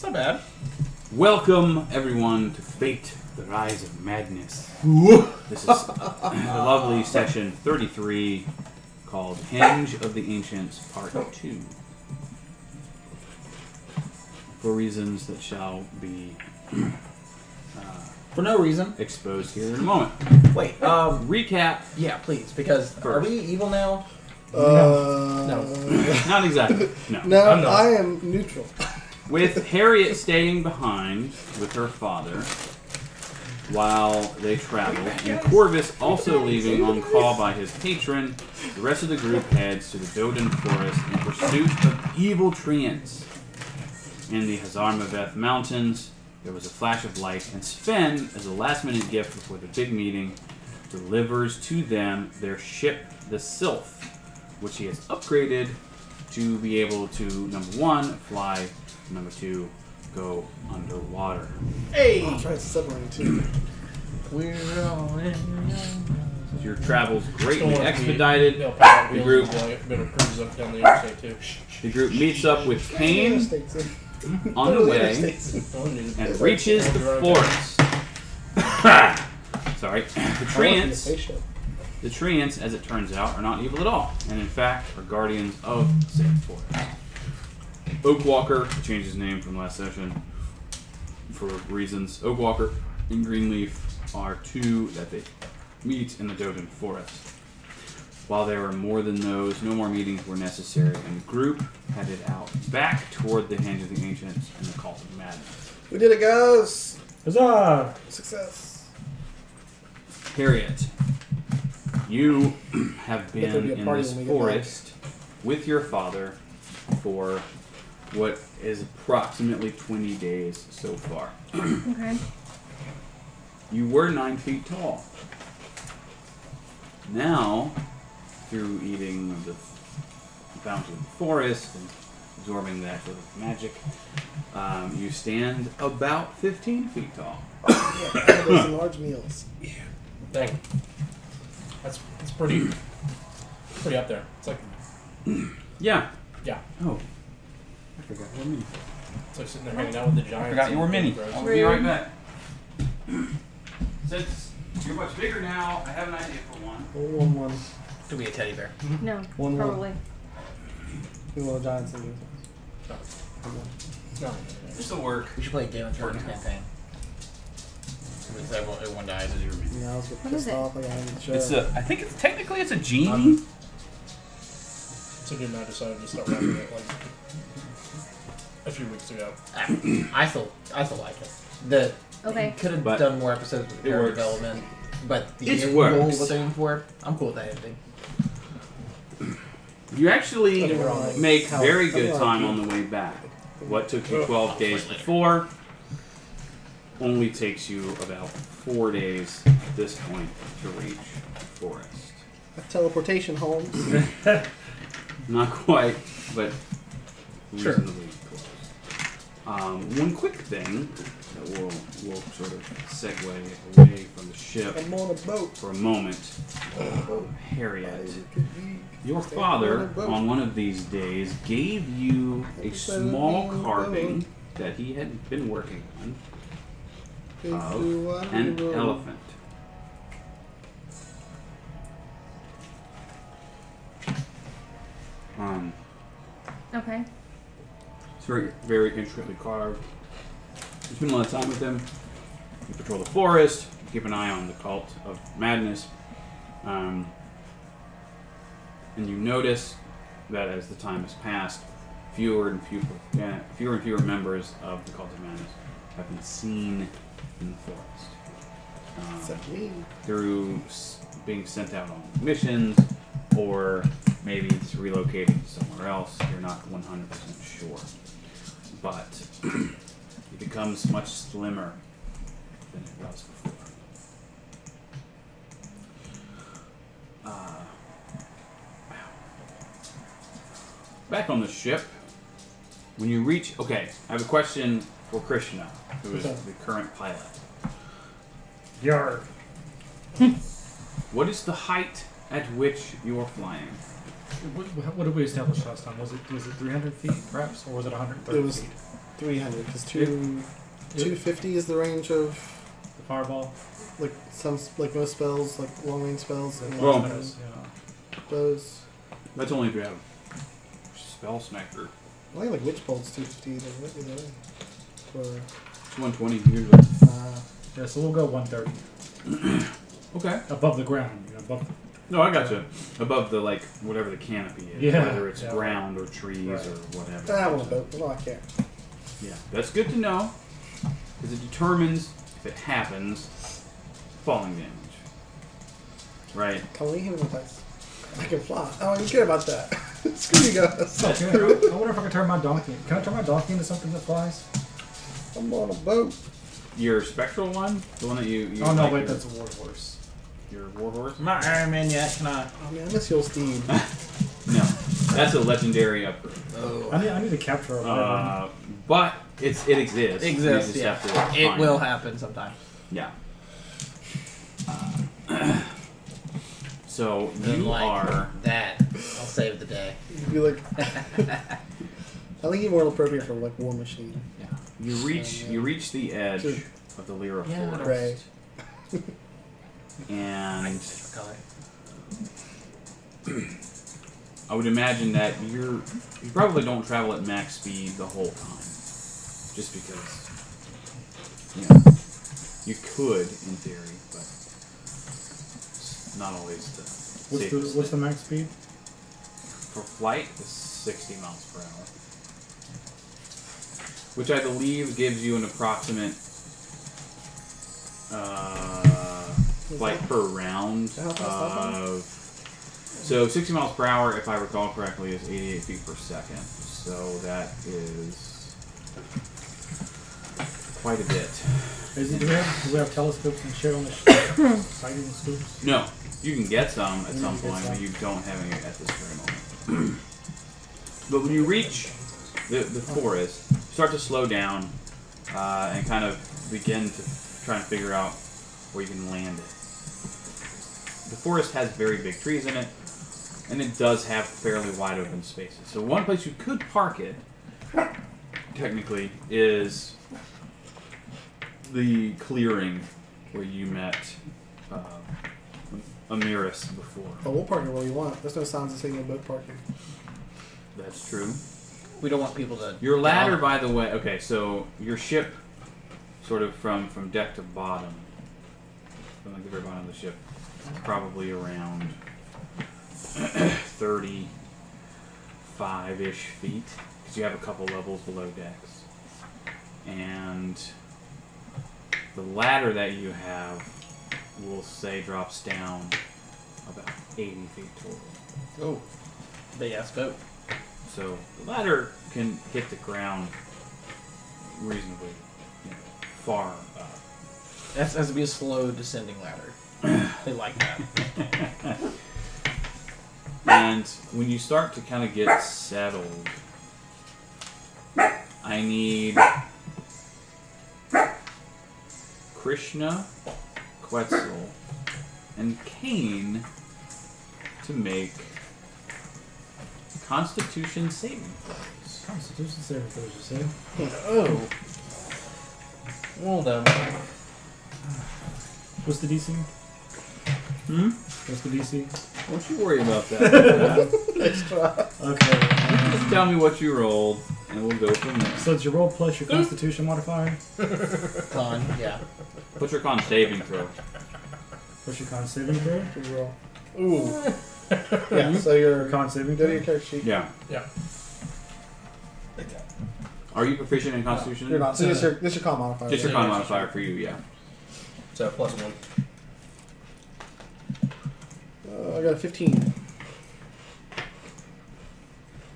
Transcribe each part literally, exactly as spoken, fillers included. It's not bad. Welcome, everyone, to Fate, the Rise of Madness. This is a lovely session thirty-three called Hinge of the Ancients, Part two. For reasons that shall be... Uh, for no reason. Exposed here in a moment. Wait, um... recap. Yeah, please, because first. Are we evil now? Uh, no. No. Not exactly. No. No, I'm not. I am neutral. With Harriette staying behind with her father while they travel, and Corvus also leaving on call by his patron, the rest of the group heads to the Dodon Forest in pursuit of evil tree ants. In the Hazarmaveth Mountains, there was a flash of light, and Sven, as a last-minute gift before the big meeting, delivers to them their ship, the Sylph, which he has upgraded to be able to, number one, fly... Number two, go underwater. Hey! I'll try submarine too. We're all in. Your travels greatly expedited. Be, the, group, up down the, too. the group meets up with Caine on the way and reaches the forest. Sorry. The tree ants, the tree ants, as it turns out, are not evil at all, and in fact are guardians of the forest. Oak Walker, he changed his name from last session for reasons. Oak Walker and Greenleaf are two that they meet in the Dodon Forest. While there were more than those, no more meetings were necessary, and the group headed out back toward the Hinge of the Ancients and the Call of Madness. We did it, guys! Huzzah! Success! Harriette, you have been be in this forest with your father for... what is approximately twenty days so far. Okay. You were nine feet tall. Now, through eating the fountain of the forest and absorbing that sort of magic, um, you stand about fifteen feet tall. Yeah, one of those large meals. Yeah. Dang. That's, that's pretty, pretty up there. It's like... Yeah. Yeah. Oh. I forgot you were mini. So sitting there hanging out with the giants. I forgot you were mini. I'll be right back. Since you're much bigger now, I have an idea for one. One, one. Could be a teddy bear. Mm-hmm. No, one, probably. Two little giants in the No. This will work. We should play a Game of Thrones campaign. Everyone dies as you're mini. Yeah, I was pissed off. Like I had to show. It's a, I think it's technically it's a genie. Um, so did I decided to start writing it like... a few weeks ago. I still, I still like it. The okay. Could have done more episodes with character development, but the it works. Was aiming for. I'm cool with that ending. You actually make very good time on the way back. What took you twelve days before only takes you about four days at this point to reach the forest. A teleportation, Holmes. Not quite, but reasonably. Sure. Um, one quick thing that will will sort of segue away from the ship I'm on a boat. For a moment. Uh, Harriette, your father on one of these days gave you a small carving that he had been working on of an elephant. Um. Okay. It's very, very intricately carved. You spend a lot of time with them. You patrol the forest. You keep an eye on the Cult of Madness. Um, and you notice that as the time has passed, fewer and fewer, yeah, fewer and fewer members of the Cult of Madness have been seen in the forest. Um, through being sent out on missions, or maybe it's relocating somewhere else. You're not one hundred percent sure. But it becomes much slimmer than it was before. Uh, back on the ship, when you reach... Okay, I have a question for Krishna, who is the current pilot. Yarr. What is the height at which you are flying? What, what did we establish last time? Was it was it three hundred feet, perhaps? Or was it one hundred thirty feet? It was three hundred, because two fifty is the range of the fireball. Like some, like most spells, like long range spells and long spells. Yeah. Those. That's only if you have spell sniper. I think like witch bolt's two fifty either way. Or one twenty usually. Uh, yeah, so we'll go one thirty. Okay. Above the ground, you know, above. The, no, I got uh, you. Above the like whatever the canopy is, yeah, whether it's yeah, ground or trees right, or whatever. That won't go. Well, I care. Yeah, that's good to know, because it determines if it happens falling damage. Right. Can we hit him with ice? I can fly. Oh, you care about that? Screw you guys. That's yeah, true. I, I wonder if I can turn my donkey. Can I turn my donkey into something that flies? I'm on a boat. Your spectral one, the one that you. you oh no! Like wait, your, that's a war horse. Your war horse. I'm not Iron Man yet. Can I? Oh man, I miss your steed. No, that's a legendary upgrade. Oh. I need. I need to capture a uh, But it's it exists. It exists. Yeah. Have to it will it. happen sometime. Yeah. Uh, so you, you like are that. I'll save the day. You'd be like. I think you're more appropriate for like War Machine. Yeah. You reach you reach the edge of the Lyra yeah, Forest. Right. And I would imagine that you're you probably don't travel at max speed the whole time. Just because you know you could in theory, but it's not always the safest. What's the what's the max speed? For flight is sixty miles per hour. Which I believe gives you an approximate uh, flight per round of... So sixty miles per hour, if I recall correctly, is eighty-eight feet per second. So that is quite a bit. Is it, do, we have, do we have telescopes and shit on the sighting scopes? No. You can get some at some point, but you don't have any at this very moment. But when you reach the, the forest... Start to slow down uh, and kind of begin to try and figure out where you can land it. The forest has very big trees in it, and it does have fairly wide open spaces. So one place you could park it, technically, is the clearing where you met uh, Amiris before. Oh, we'll park it where you want. There's no signs of saying boat parking. That's true. We don't want people to... Your ladder, by the way... Okay, so your ship, sort of from, from deck to bottom, from like the very bottom of the ship, is probably around thirty-five-ish feet, because you have a couple levels below decks. And the ladder that you have, we'll say, drops down about eighty feet total. Oh, big-ass boat. So the ladder can hit the ground reasonably you know, far up. That has to be a slow descending ladder. They like that. And when you start to kind of get settled, I need Krishna, Quetzal, and Caine to make Constitution saving throws. Constitution saving throws, you say? Oh. Well done. What's the D C? Hmm? What's the D C? Don't you worry about that. Nice try. Okay. You just tell me what you rolled, and we'll go from there. So it's your roll plus your Constitution modifier? Con, yeah. What's your Con saving throw? What's your Con saving throw? Your roll. Ooh. Yeah, so you're con saving throw your character sheet. Yeah. Yeah. Are you proficient in Constitution? No, you're not. So this uh, is your con modifier. Just your con modifier for you, yeah. So plus one. Uh, I got a fifteen.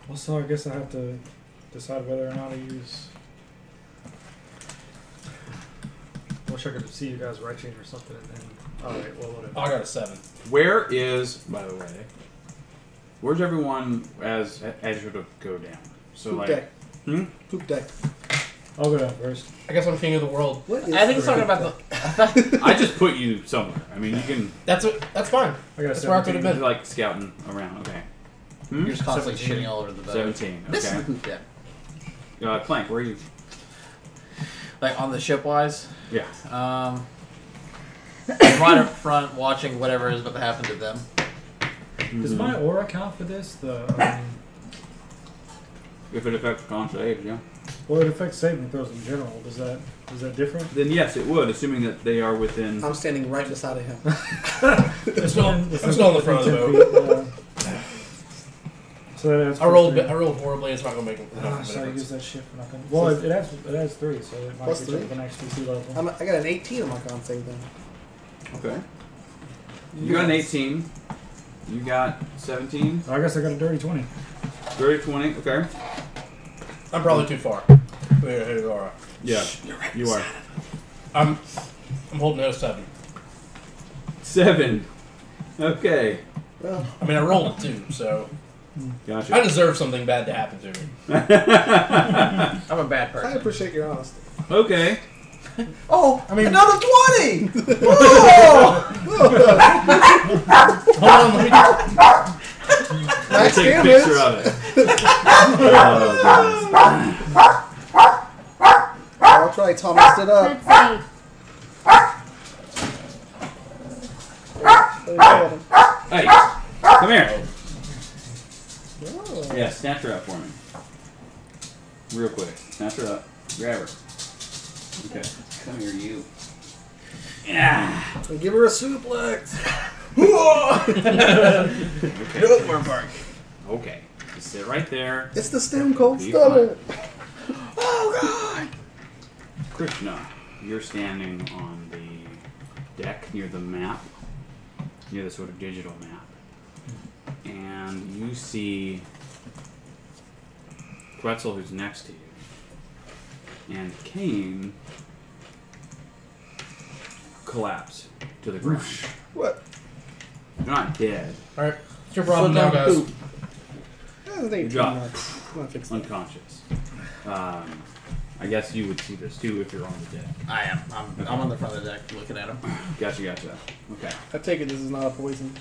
Well, so I guess I have to decide whether or not I use... I wish I could see you guys writing or something and then... Alright, well, whatever. I got a seven. Where is, by the way, where's everyone as as you to go down? So poop like, deck. Hmm? Poop deck. I'll go down first. I guess I'm king of the world. What is I think it's talking about deck? the... I just put you somewhere. I mean, you can... That's what, that's fine. I got a that's where I could have been. You're like scouting around, okay. Hmm? You're just constantly shitting all over the boat. seventeen, okay. This is the poop deck. Uh, Clank, where are you? Like on the ship wise? Yeah. Um, I'm right up front watching whatever is about to happen to them. Mm-hmm. Does my aura count for this? The um, If it affects con saves, yeah. Well, it affects saving throws in general. Does that is that different? Then yes, it would, assuming that they are within. I'm standing right beside of him. It's not in the front of the boat. Yeah. So that's I rolled. I rolled horribly. It's not gonna make. Ah, so I use that shit for nothing. Well, it, it has it has three, so it might plus be three. An H T C level. I'm, I got an eighteen on my con save then. Okay. You, you got an eighteen. You got seventeen. I guess I got a dirty twenty. Dirty twenty. Okay. I'm probably too far. Here, here, all right. Yeah, shh, you're right. You are. I'm, I'm holding out seven. Seven. Okay. Well, I mean, I rolled a two, so. Gotcha. I deserve something bad to happen to me. I'm a bad person. I appreciate your honesty. Okay. Oh, I mean, another twenty. Whoa! Hold on, let me just... I take a picture of it. Oh, I'll try to Thomas it up. Hey, come here. Oh. Yeah, snatch her up for me. Real quick. Snatch her up. Grab her. Okay. Come here, you. Yeah. And give her a suplex. Okay. Do it, worm bark. Okay. Just sit right there. It's the Stone Cold Stunner. Oh, God. Krishna, you're standing on the deck near the map, near the sort of digital map. And you see Quetzal, who's next to you, and Caine collapse to the ground. What? You're not dead. All right. It's your problem now, guys. You drop. Unconscious. Um, I guess you would see this, too, if you're on the deck. I am. I'm, okay. I'm on the front of the deck looking at him. Gotcha, gotcha. Okay. I take it this is not a poison.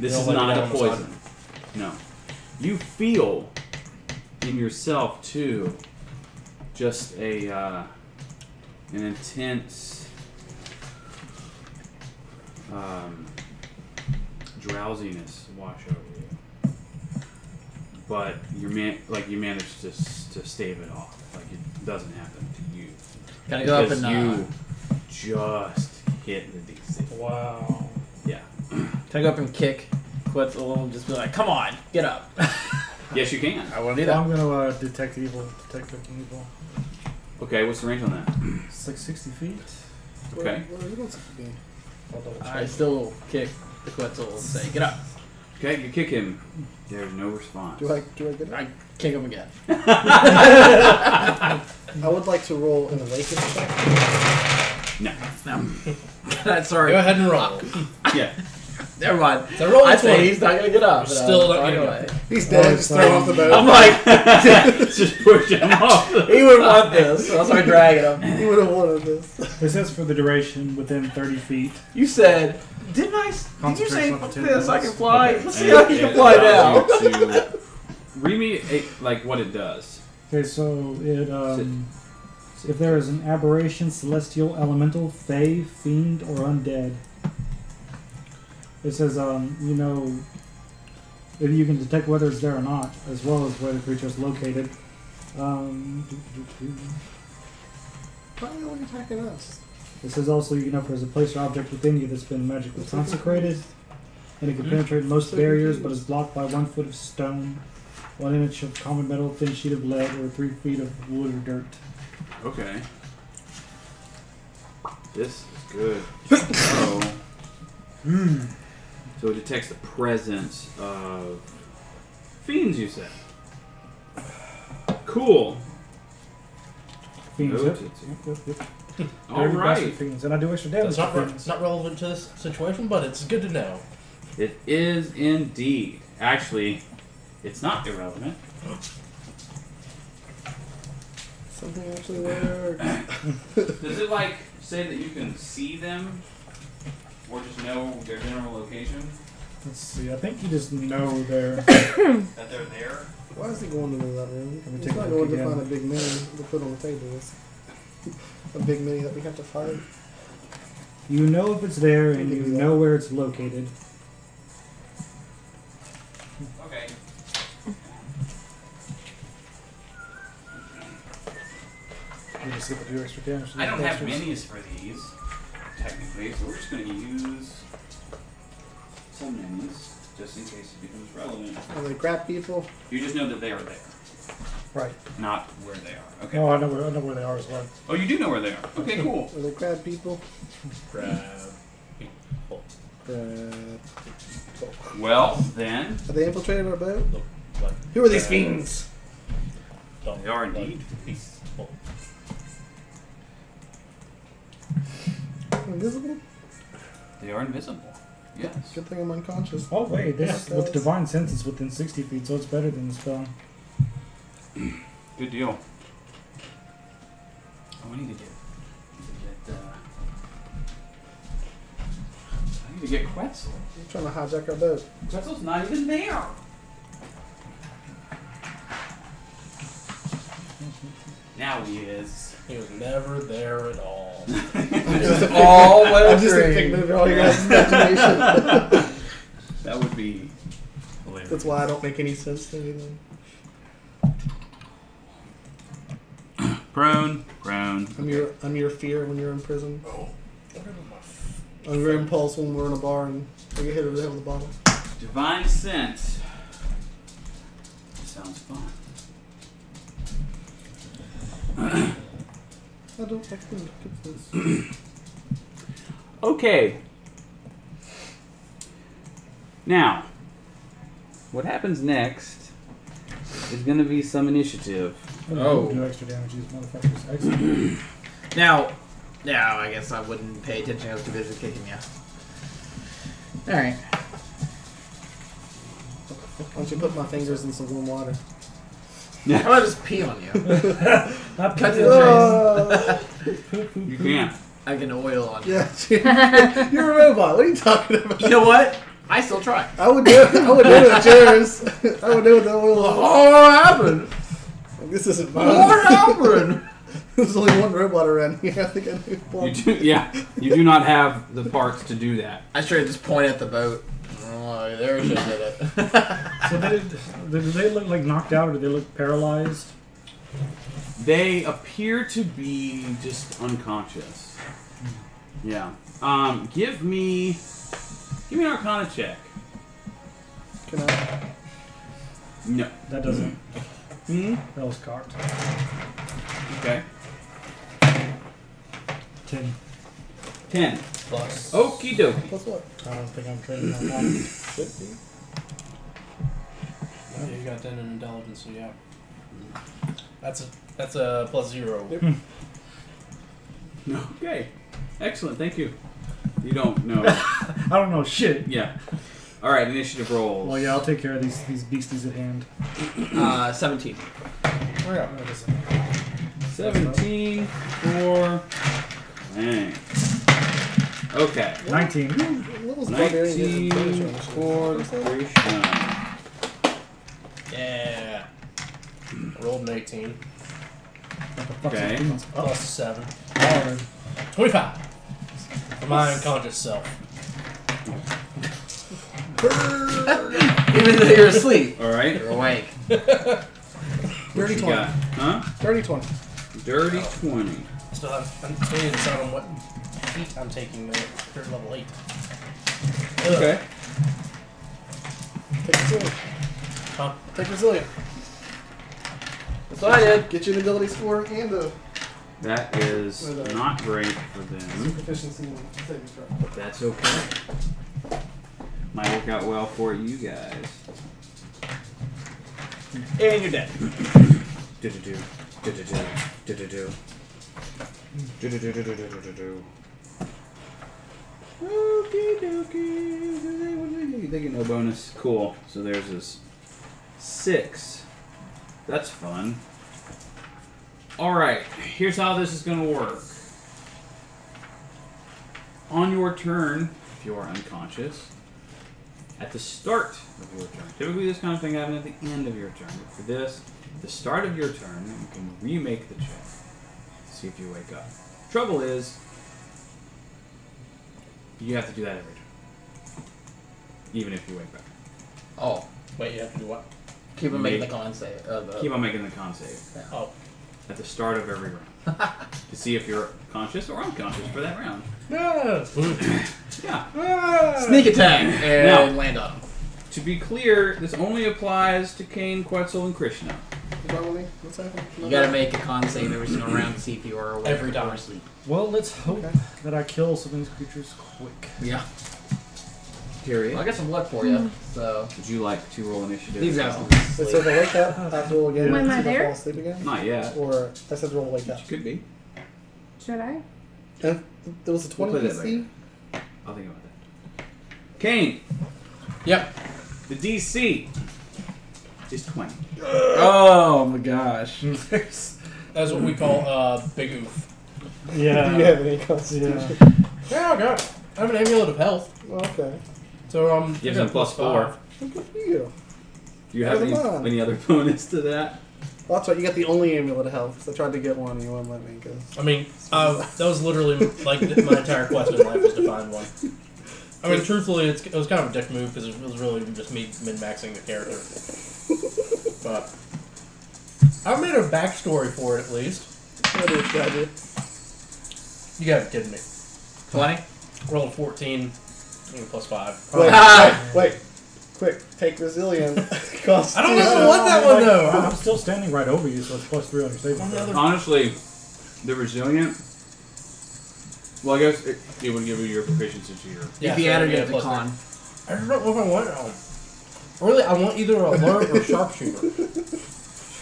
This is not a poison. No. You feel in yourself, too, just a uh, an intense... Um... drowsiness wash over you, but you man like you manage to to stave it off. Like it doesn't happen to you. Gotta go up and you uh, just hit the D C. Wow. Yeah. Can I go up and kick Quetzal a little? Just be like, come on, get up. Yes, you can. I want to do that. I'm gonna uh, detect evil. Detect evil. Okay, what's the range on that? It's like sixty feet. Okay. What are you going to be? I still kick the Quetzal and say, get up. Okay, you kick him. There's no response. Do I, do I get it? I kick him again. I would like to roll an awaken check. No. No. Sorry. Go ahead and roll. Yeah. Never mind. So roll I say he's not going to get up. Still not going to get up. He's dead. Oh, just throw him off the boat. I'm like, just push him off. He would want this. I'll start dragging him. He would have wanted this. This is for the duration within thirty feet. You said, didn't I? Did you say fuck this? I can fly. Let's see how he can fly now. Read me eight, like what it does. Okay, so it. Um, Sit. Sit. If there is an aberration, celestial, elemental, fae, fiend, or undead. It says, um, you know, if you can detect whether it's there or not, as well as where the creature is located. Um, Why are they only attacking us? It says also, you know, if there's a place or object within you that's been magically consecrated, and it can penetrate most barriers, but is blocked by one foot of stone, one inch of common metal, thin sheet of lead, or three feet of wood or dirt. Okay. This is good. Oh. Hmm. So it detects the presence of fiends, you said. Cool. Fiends, yep. Yep, yep, yep. All right. Fiends, and I do extra damage. That's not re- it's not relevant to this situation, but it's good to know. It is indeed. Actually, it's not irrelevant. Something actually works. Does it, like, say that you can see them? Or just know their general location? Let's see, I think you just know they're... that they're there? Why is he going to that room? He's not going to find a big man to put on the table. a big mini that we have to find. You know if it's there, and you know where it's located. Okay. We're gonna see if we do extra damage. I don't have minis for these, technically, so we're just going to use some minis just in case it becomes relevant. Are they crap people? You just know that they are there. Right. Not where they are. Okay. Oh, I know where, I know where they are as well. Oh, you do know where they are. Okay, cool. Are they crab people? Crab people. Crab people. Well, then. Are they infiltrating our boat? Look, look, Who are these fiends? They are indeed fiends. Invisible? They are invisible. Yes. Good thing I'm unconscious. Oh, wait. This yeah. With divine sense, it's within sixty feet, so it's better than the spell. Good deal. Oh, we need to get, need to get uh, I need to get Quetzal. You're trying to hijack our boat. Quetzal's not even there. Now he is. He was never there at all. Just all I'm just a figment of all your guys' imagination. That would be hilarious. That's why I don't make any sense to anything. Prone, prone. I'm your, I'm your fear when you're in prison. Oh, I'm your impulse when we're in a bar and we get hit over the head with a bottle. Divine sense. Sounds fun. I don't actually look at this. Okay. Now, what happens next is going to be some initiative. Oh. Do extra damage, these motherfuckers. Excellent. Now, now, I guess I wouldn't pay attention. I was too busy kicking you. Alright. Why don't you put my fingers in some warm water? Yeah. How about I just pee on you? Cut to the face. You can't. I can oil on you. Yeah, you're a robot. What are you talking about? You know what? I still try. I would do it. I would do it with chairs. I would do it with the oil on. Oh, what happened? This isn't mine. What happened? There's only one robot around here. I think I knew one. You do, yeah, you do not have the parts to do that. I should just point at the boat. Oh, there we should have did it. So did, did they look like knocked out, or did they look paralyzed? They appear to be just unconscious. Yeah. Um. Give me. Give me an Arcana check. Can I? No, that doesn't. Mm-hmm. That was cocked. Okay. Ten. Ten. Plus. Okie dokie. Plus what? I don't think I'm trading that one. Should be. Yeah, you got ten in intelligence, so yeah. That's a that's a plus zero. Yep. Okay. Excellent. Thank you. You don't know. I don't know shit. Yeah. All right, initiative rolls. Well, yeah, I'll take care of these these beasties at hand. Uh, seventeen. Oh, yeah. seventeen for Clank. Okay. nineteen. nineteen for Krishna. Yeah. Rolled an eighteen. Okay. Plus seven. twenty-five. For my unconscious self. Even though you're asleep. Alright. You're awake. Dirty twenty. Got? Huh? Dirty twenty. Dirty oh. twenty. I still have, I'm still need to decide on what feat I'm taking there. Third level eight. Ugh. Okay. Take Resilient. Huh? Take Resilient. That's what I did. Get you an ability score and a... That is and a, not great for them. Proficiency and saving throw. But that's okay. Might work out well for you guys. And you're dead. Do do do do do do do do do do do do do do do do. Okie dokie. What do they get? They get no bonus. Cool. So there's this six. That's fun. All right. Here's how this is gonna work. On your turn, if you are unconscious. At the start of your turn. Typically this kind of thing happens at the end of your turn, but for this, the start of your turn, you can remake the check. see if you wake up. Trouble is, you have to do that every turn. Even if you wake up. Oh, wait, you have to do what? Keep on making make, the con save. Uh, the, keep on making the con save. Yeah. Oh. At the start of every round. To see if you're conscious or unconscious for that round. Yeah. Yeah. Sneak attack and now, land on him. To be clear, this only applies to Caine, Quetzal, and Krishna. What's happening? You gotta make a con save every single round to see if you are awake. Every time. Well, let's hope okay. that I kill some of these creatures quick. Yeah. Period. Well, I got some luck for you. Mm. So. Would you like to roll initiative? These guys will sleep. So if I wake up, I have to roll again. Am I there? Fall asleep again? Not yet. Or I said roll wake up. Which could be. Should I? Uh, there was a twenty we'll D C. I'll think about that. Caine. Yep. The D C is twenty. Oh my gosh. That's what we call uh, big oof. Yeah. Do you have any constitution? Yeah, I got it. I have an amulet of health. Well, okay. So um, gives him plus four. Good for you. Do you have any, any other bonus to that? Well, that's right. You got the only amulet of health. So I tried to get one, and you wouldn't let me. Cause I mean, uh, that was literally like my entire quest in life was to find one. I mean, truthfully, it's, it was kind of a dick move because it was really just me min-maxing the character. But I made a backstory for it at least. What did I do? You gotta be kidding me. twenty? Rolled fourteen, plus five. Wait, ah! wait, wait, quick, take Resilient. Cost I don't even want oh, that one, though. I'm still standing right over you, so it's plus three on your saving throw. Honestly, the Resilient, well, I guess it, it would give you your proficiency to your... Yeah, if you so added it to con. Three. I don't know if I want it. Really, I want either a alert or a sharpshooter.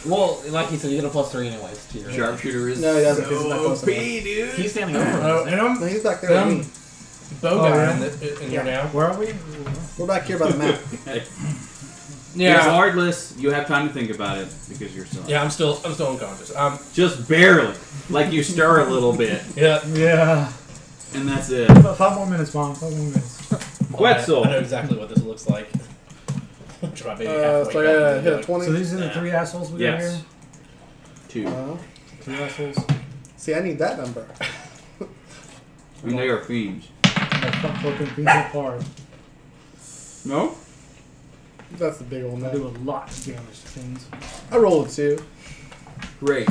Well, like you said, you get a plus three anyways to your... Sharpshooter is... No, he doesn't. He's not close enough. Dude. He's standing over uh, and I'm, no, he's back there. Um, Bow guy oh, in, the, in yeah. here now. Where are we? We're back here by the map. Okay. Yeah. Regardless, you have time to think about it because you're still. Yeah, I'm still. I'm still unconscious. Um, just barely. Like you stir a little bit. Yeah. Yeah. And that's it. Five more minutes, Mom. Five more minutes. Quetzal. I, I know exactly what this looks like. uh, so I gotta hit a twenty. So these are the yeah. three assholes we yes. got here. Two. Uh, two assholes. See, I need that number. And they are fiends. No? That's the big old nut. I do a lot of damage to things. I roll a two. Great.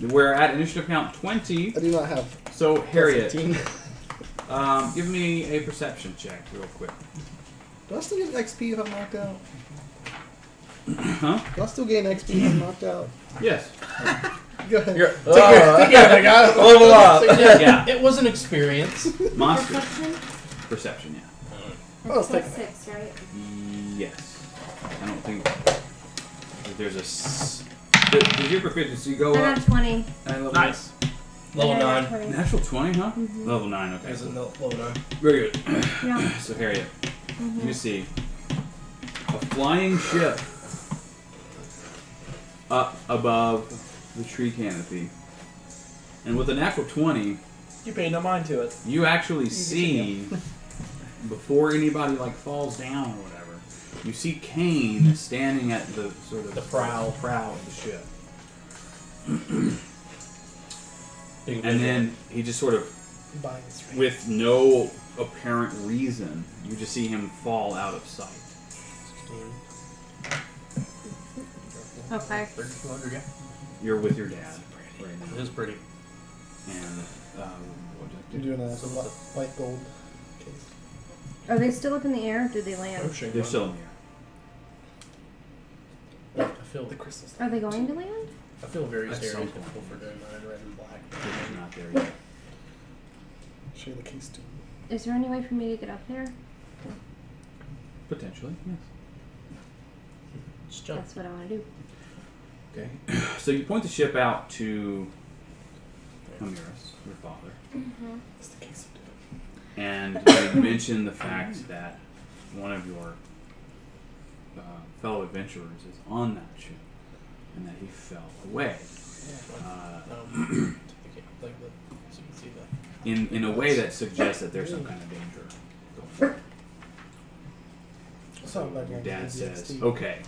We're at initiative count twenty. I do not have. So, Harriette, um, give me a perception check real quick. Do I still get X P if I'm knocked out? Huh? Do I still gain X P if I'm knocked out? Yes. Go ahead. You're, take uh, your, take uh, your, guys. Level up. Yeah. It was an experience. Monster. Perception, yeah. Well, let's take six, that. Right? Yes. I don't think there's a... S did, did your proficiency go I up? I got twenty. Nice. Level nine. twenty. Natural twenty, huh? Mm-hmm. Level nine, okay. There's a level nine. Very good. Yeah. So, Harriette, mm-hmm. let me see. A flying ship up above... the tree canopy. And with a natural twenty... You pay no mind to it. You actually you see, before anybody like falls down or whatever, you see Caine standing at the sort of the prow, prow of the ship. And then he just sort of, with no apparent reason, you just see him fall out of sight. Okay. You're with your dad right now. It is pretty. And, um, what do you do? You're doing a light gold case. Are they still up in the air or did they land? Oh, they're still in the air. I feel the crystals. Are they going to land? I feel very stereotypical for doing mine red and black. They're not there yet. Show the case too. Is there any way for me to get up there? Potentially, yes. Just jump. That's what I want to do. Okay, so you point the ship out to Amiris, your father. Mm-hmm. That's the case of doing. And you mention the fact that one of your uh, fellow adventurers is on that ship, and that he fell away. Uh, in in a way that suggests that there's some kind of danger going forward. So your dad says, "Okay."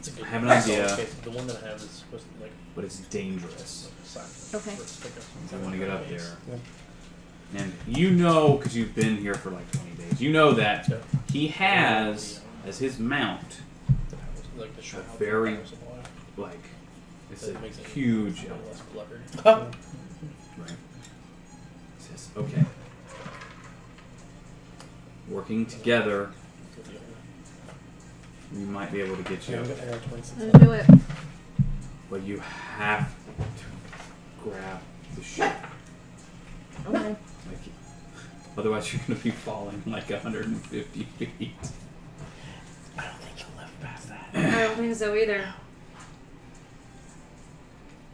It's a good I have an idea. The one that I have is supposed to be like... But it's dangerous. Okay. I want to get up there. Yeah. And you know, because you've been here for like twenty days, you know that yeah. he has, as his mount, like the a very, like, it's that a makes huge... It less blubbered. Right. Says, okay. Working together... We might be able to get you. I'm gonna do it. But you have to grab the ship. Okay. Like, otherwise, you're gonna be falling like one hundred fifty feet. I don't think you'll live past that. I don't think so either.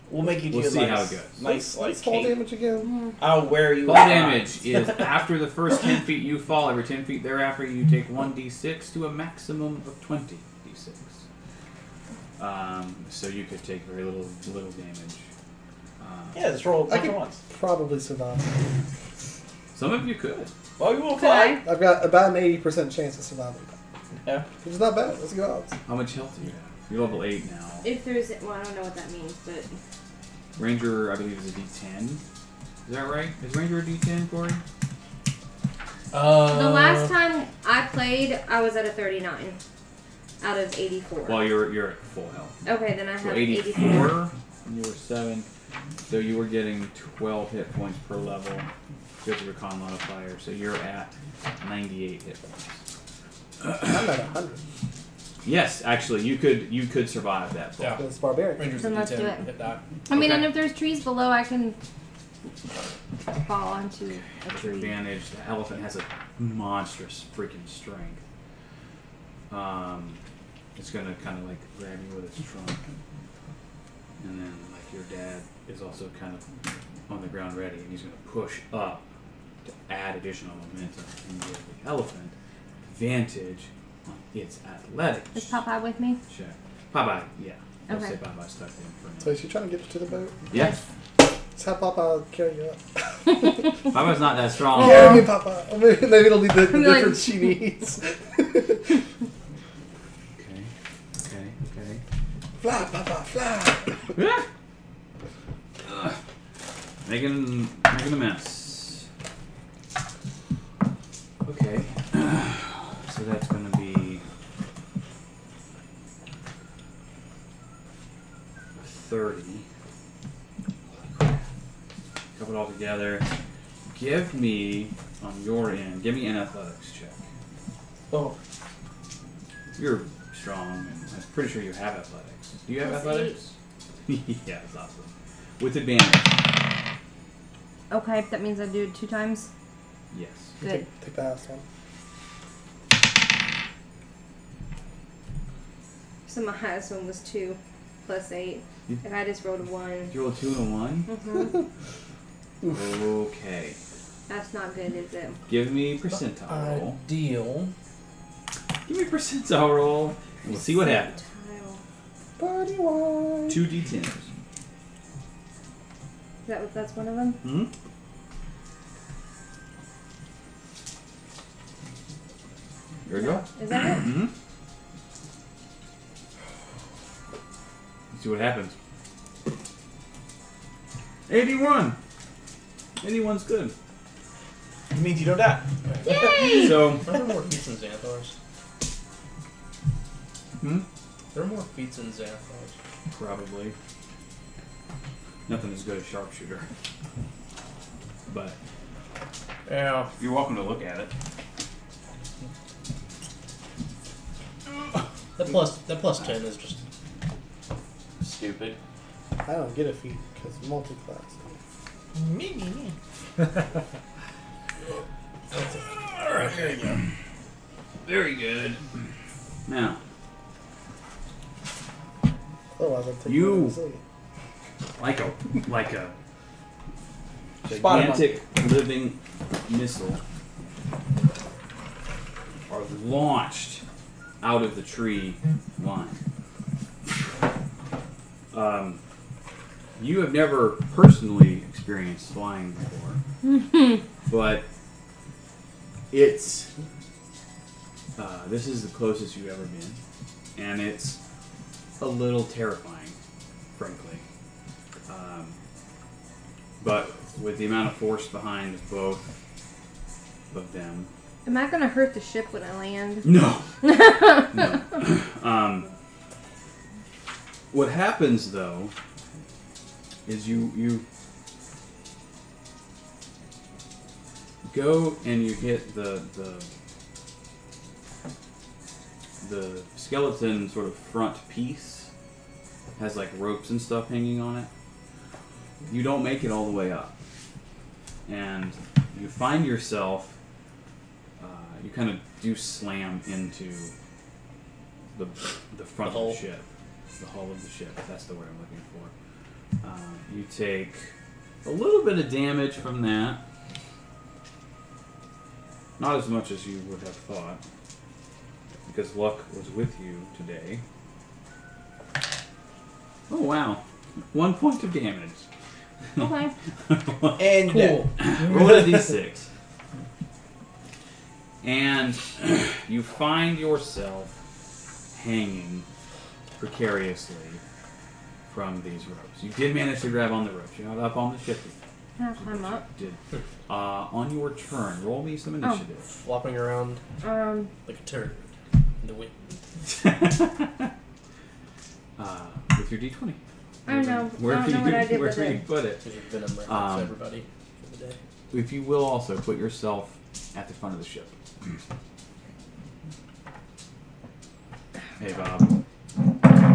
We'll make you do we'll see nice, how it goes. Nice, like fall damage again. I'll wear you. Fall damage is after the first ten feet you fall. Every ten feet thereafter, you take one d six to a maximum of twenty d six. Um, so you could take very little little damage. Um, yeah, just roll I could once. Probably survive. Some of you could. Well, you won't fly. I've got about an eighty percent chance of surviving. Yeah, which is not bad. Let's go out. How much health do you have? You're level eight now. If there's... Well, I don't know what that means, but... Ranger, I believe, is a D ten. Is that right? Is Ranger a D ten, Corey? Uh, the last time I played, I was at a thirty-nine out of eighty-four. Well, you're you're at full health. Okay, then I so have eighty-four. And you were seven. So you were getting twelve hit points per level because of your con modifier. So you're at ninety-eight hit points. I'm at one hundred. Yes, actually, you could you could survive that. Yeah, it's barbaric. Rangers so let's do it. I mean, okay. And if there's trees below, I can fall onto a tree. Advantage. The elephant has a monstrous freaking strength. Um, it's gonna kind of like grab you with its trunk, and then like your dad is also kind of on the ground ready, and he's gonna push up to add additional momentum and give the elephant advantage. It's athletics. Is Popeye with me? Sure. Popeye, yeah. I'll okay. say Popeye's stuck in for now. So is she trying to get you to the boat? Yes. Let's have Popeye carry you up. Popeye's not that strong. Oh. Carry me, Popeye. Maybe, maybe it'll be the, the difference she needs. Okay, okay, okay. Fly, Popeye, fly! uh, making, making a mess. Okay. So that's going to be thirty. Cup it all together. Give me, on your end, give me an athletics check. Oh. You're strong, and I'm pretty sure you have athletics. Do you have that's athletics? Yeah, that's awesome. With advantage. Okay, that means I do it two times? Yes. Good. Take, take the last one. So my highest one was two, plus eight, you, and I just rolled a one. You rolled two and a one? Mm-hmm. Okay. That's not good, is it? Give me percentile uh, roll. Deal. Give me percentile roll, and we'll see what happens. Party one. Two D tens. Is that what? That's one of them? Mm-hmm. There we yeah. go. Is that it? Mm-hmm. See what happens. eighty-one. eighty-one's good. It means you don't die. Yay! So, are there more feats and xanthars? Hmm? There are more feats and xanthars. Probably. Nothing as good as sharpshooter. But yeah, you're welcome to look at it. That plus that plus ten is just stupid. I don't get a feat because multi-class. Me. Alright, there you go. Very good. Now. Otherwise, I'll take you. Like a. Like a. Gigantic living missile are launched out of the tree line. Um, you have never personally experienced flying before, but it's, uh, this is the closest you've ever been, and it's a little terrifying, frankly. Um, but with the amount of force behind both of them... Am I going to hurt the ship when I land? No. No. Um, what happens, though, is you, you go and you hit the, the the skeleton sort of front piece. It has like ropes and stuff hanging on it. You don't make it all the way up. And you find yourself... You kind of do slam into the the front the of the ship. The hull of the ship. That's the word I'm looking for. Um, you take a little bit of damage from that. Not as much as you would have thought. Because luck was with you today. Oh, wow. One point of damage. Okay. And cool. Roll a d six. And you find yourself hanging precariously from these ropes. You did manage to grab on the ropes. You're not up on the ship. Can I climb up? Did. Uh, on your turn, roll me some initiative. Oh. Flopping around um. like a turd in the wind. uh, with your d twenty. I don't know. Where I don't know what do, I did with it. Where can you put it? Venom um, everybody for the day. If you will also put yourself at the front of the ship. Hey, Bob.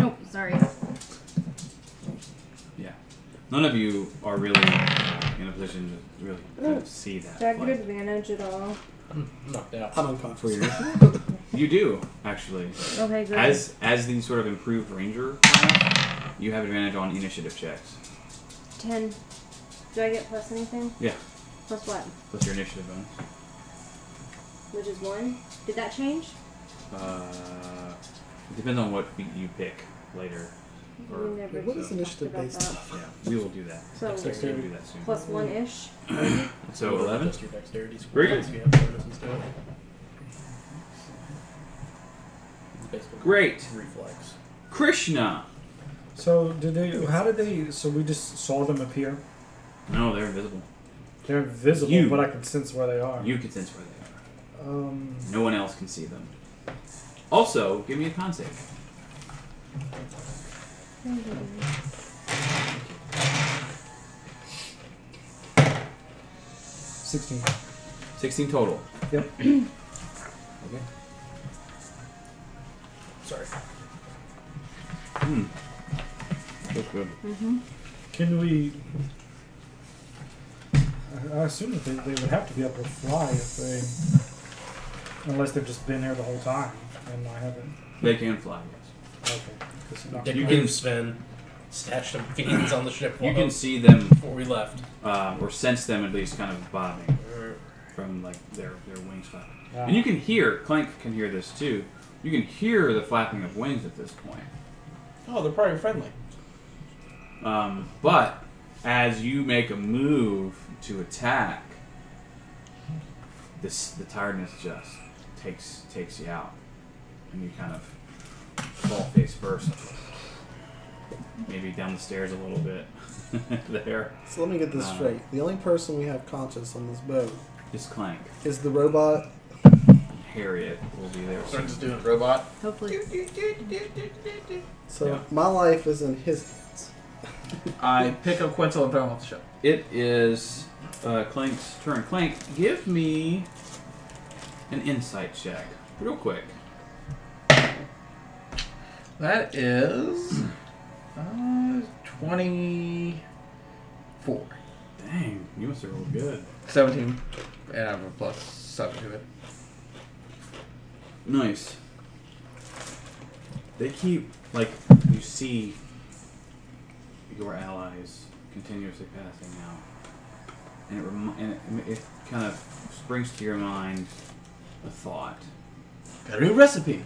Nope, sorry. Yeah. None of you are really in a position to really kind of see that. Did I get advantage at all? I'm knocked out. I'm unconscious. You do, actually. Okay, good. As, as the sort of improved ranger, you have advantage on initiative checks. ten. Do I get plus anything? Yeah. Plus what? Plus your initiative bonus. Which is one. Did that change? Uh, it depends on what feat you pick later. Or, never what is initiative based stuff? Yeah, we will do that. So dexterity. We'll do that soon. Plus one ish. So eleven. Plus your dexterity. Very good. Great. Reflex. Krishna. So did they? How did they? So we just saw them appear. No, they're invisible. They're invisible, you, but I can sense where they are. You can sense where they are. Um, no one else can see them. Also, give me a con save. Sixteen. Sixteen total. Yep. Okay. Sorry. Hmm. That's good. Mm-hmm. Can we... I assume that they, they would have to be able to fly if they... Unless they've just been here the whole time, and I haven't. They can fly, yes. Okay. They can move, Sven. Stash some fiends on the ship. You can see them before we left, uh, or sense them at least, kind of bobbing from like their their wings flapping. Wow. And you can hear Clank can hear this too. You can hear the flapping of wings at this point. Oh, they're probably friendly. Um, but as you make a move to attack, this the tiredness just. Takes takes you out, and you kind of fall face first. Maybe down the stairs a little bit there. So let me get this um, straight. The only person we have conscious on this boat is Clank. Is the robot? Harriette will be there. Starting to do a robot. Hopefully. So yeah. My life is in his hands. I pick up Quetzal and throw him off the ship. It is uh, Clank's turn. Clank, give me. An insight check, real quick. That is uh, twenty-four. Dang, you must have rolled good. seventeen, and I have a plus seven to it. Nice. They keep, like, you see your allies continuously passing out, and it, rem- and it, it kind of springs to your mind. A thought. Got a new recipe.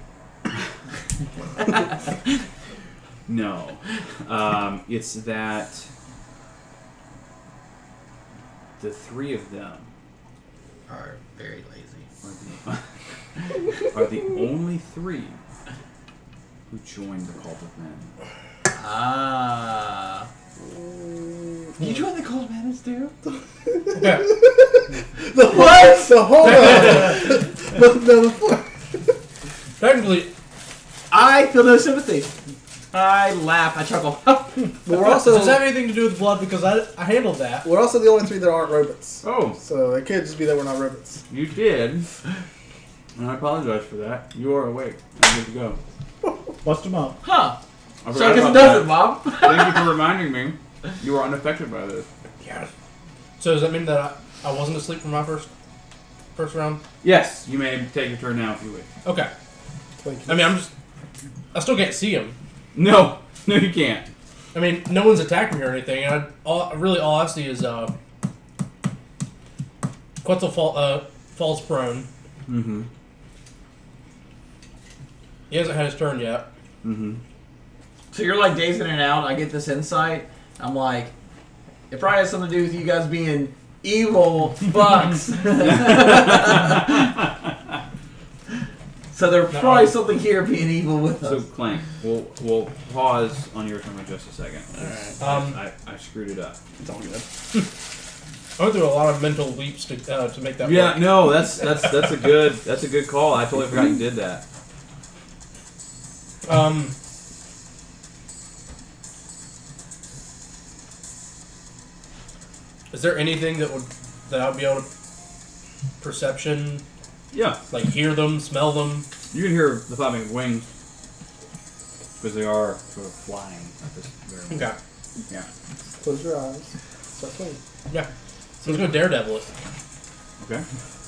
No. Um, it's that the three of them are very lazy. Are the, are the only three who joined the Cult of Men. Ah. You joined the Cult of Madness too? The what? So hold on. No, the Technically, I feel no sympathy. I laugh. I chuckle. But we're also, does that have anything to do with blood? Because I, I handled that. We're also the only three that aren't robots. Oh. So it could just be that we're not robots. You did. And I apologize for that. You are awake. I'm good to go. Bust him up. Huh. I so I guess it doesn't, Mom. Thank you for reminding me. You were unaffected by this. Yeah. So does that mean that I, I wasn't asleep for my first first round? Yes. You may take your turn now if you wish. Okay. Thank you. I mean, I'm just... I still can't see him. No. No, you can't. I mean, no one's attacking me or anything. I all, Really, all I see is... Uh, Quetzal fall, uh, falls prone. Mm-hmm. He hasn't had his turn yet. Mm-hmm. So you're like dazed in and out. I get this insight. I'm like, it probably has something to do with you guys being evil fucks. So there's no, probably something here being evil with so us. So Clank, we'll we'll pause on your turn in just a second. All right. Um, I, I screwed it up. It's all good. I went through a lot of mental leaps to uh, to make that. Yeah, work. no, that's that's that's a good that's a good call. I totally forgot you did that. Um. Is there anything that would that I would be able to perception? Yeah, like hear them, smell them. You can hear the flapping wings because they are sort of flying at this very moment. Okay. Yeah. Close your eyes. Start playing. Yeah. So let's go daredevil. Okay.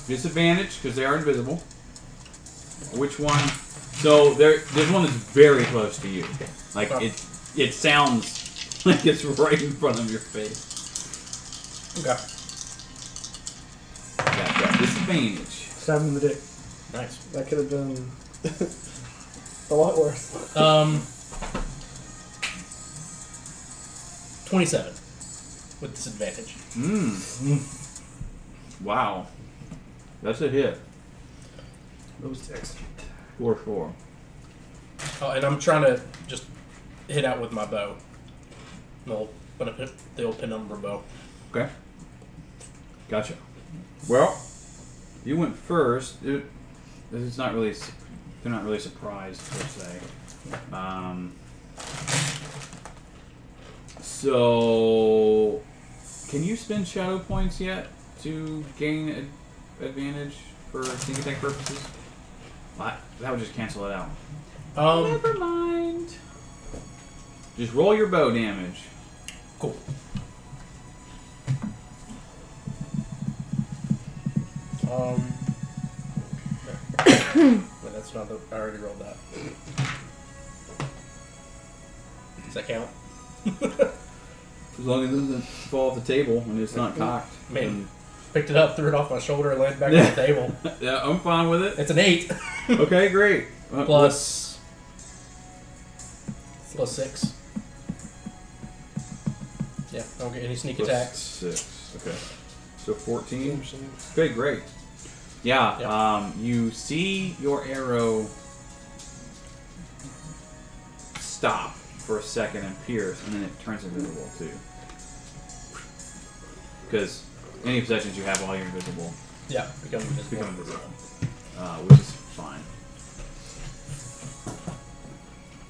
Disadvantage because they are invisible. Which one? So there, there's one that's very close to you. Like oh. it, it sounds like it's right in front of your face. Okay. Yeah, yeah. Disadvantage. Stab him in the dick. Nice. That could have been a lot worse. Um. Twenty-seven with disadvantage. Mm. Mm. Wow. That's a hit. Those extra. Four four. Oh, and I'm trying to just hit out with my bow. No, but the old penumbra bow. Okay. Gotcha. Well, you went first. It, it's not really. They're not really surprised per se. Um, so, can you spend shadow points yet to gain ad- advantage for sneak attack purposes? Well, I, that would just cancel it out. Um, Never mind. Just roll your bow damage. Cool. Um, but that's not the. I already rolled that. Does that count? As long as it doesn't fall off the table and it's not cocked. Man, picked it up, threw it off my shoulder, and landed back on the table. Yeah, I'm fine with it. It's an eight. Okay, great. Uh, plus, plus six. Yeah, I don't get any sneak plus attacks. Six. Okay. So fourteen. Okay, great. Yeah, yep. um, you see your arrow stop for a second and pierce, and then it turns invisible too. Because any possessions you have while you're invisible, yeah, become invisible, become invisible, uh, which is fine.